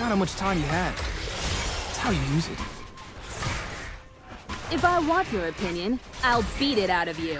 not how much time you have. It's how you use it. If I want your opinion, I'll beat it out of you.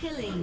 Killing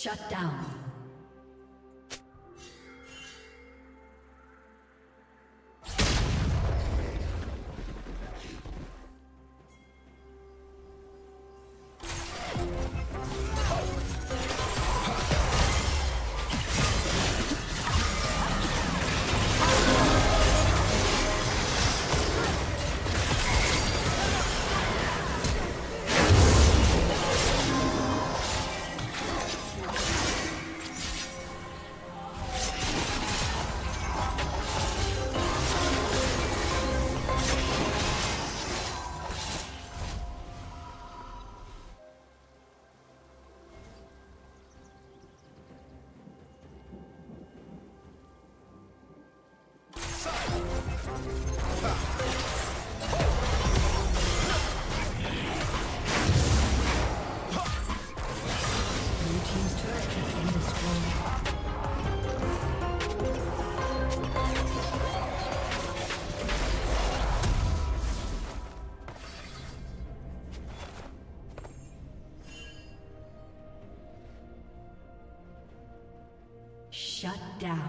Shut down. Shut down.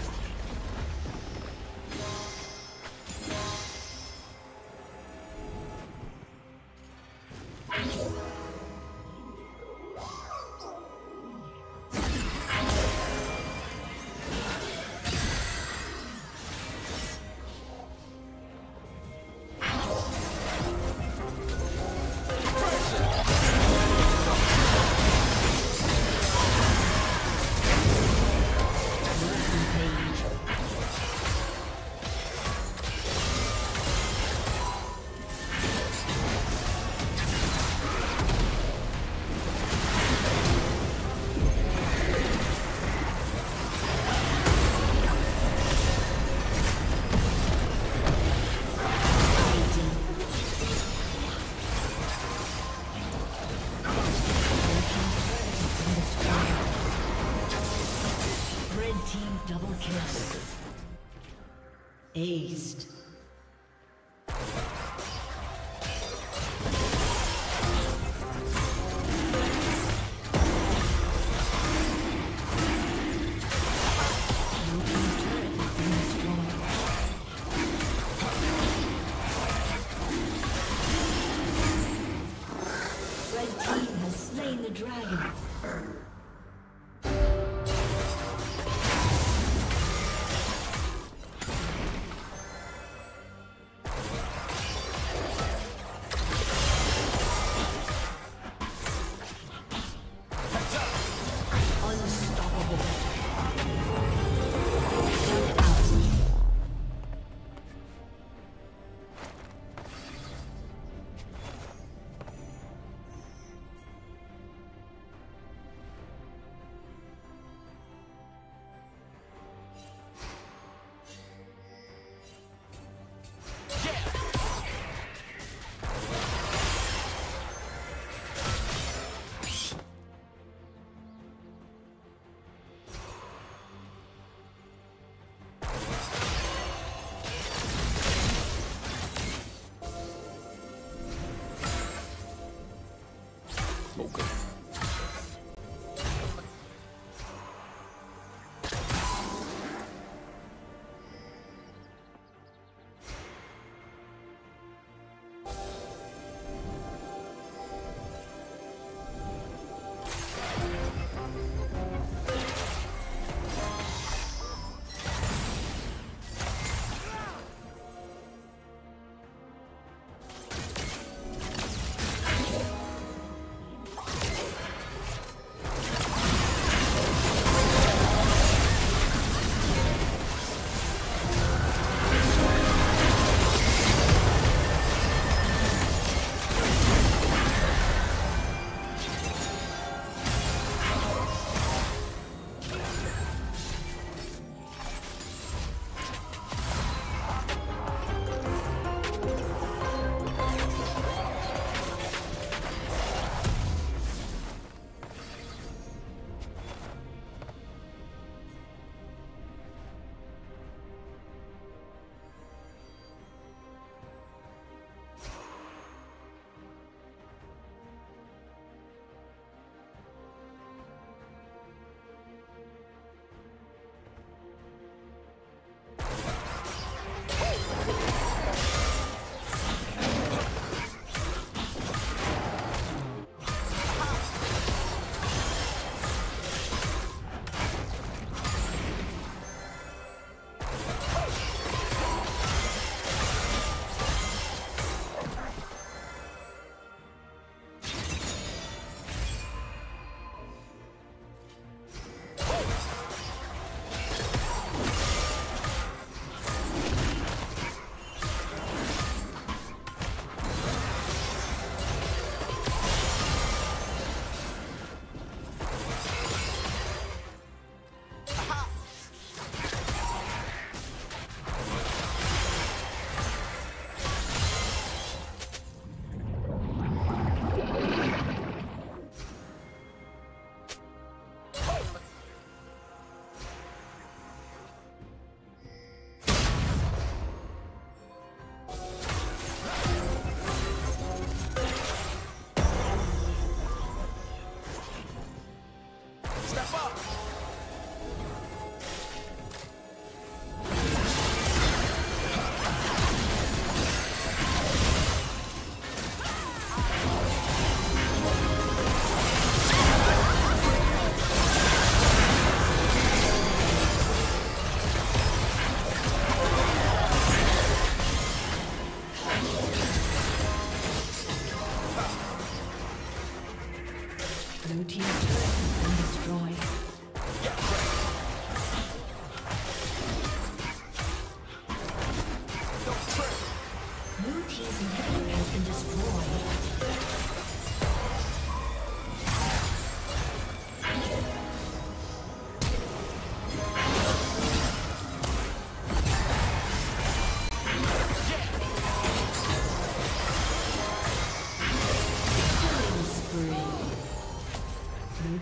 Aced.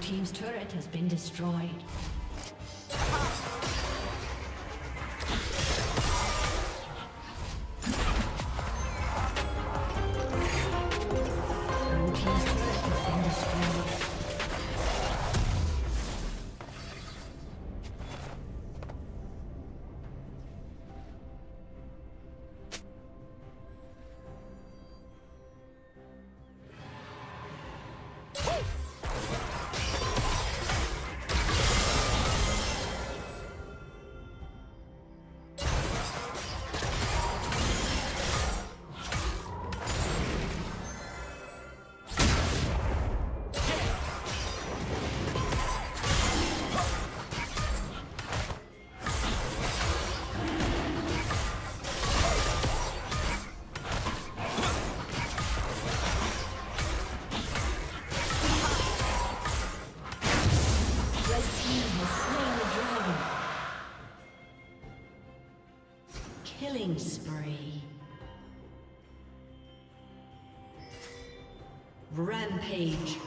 team's turret has been destroyed. Spree. Rampage.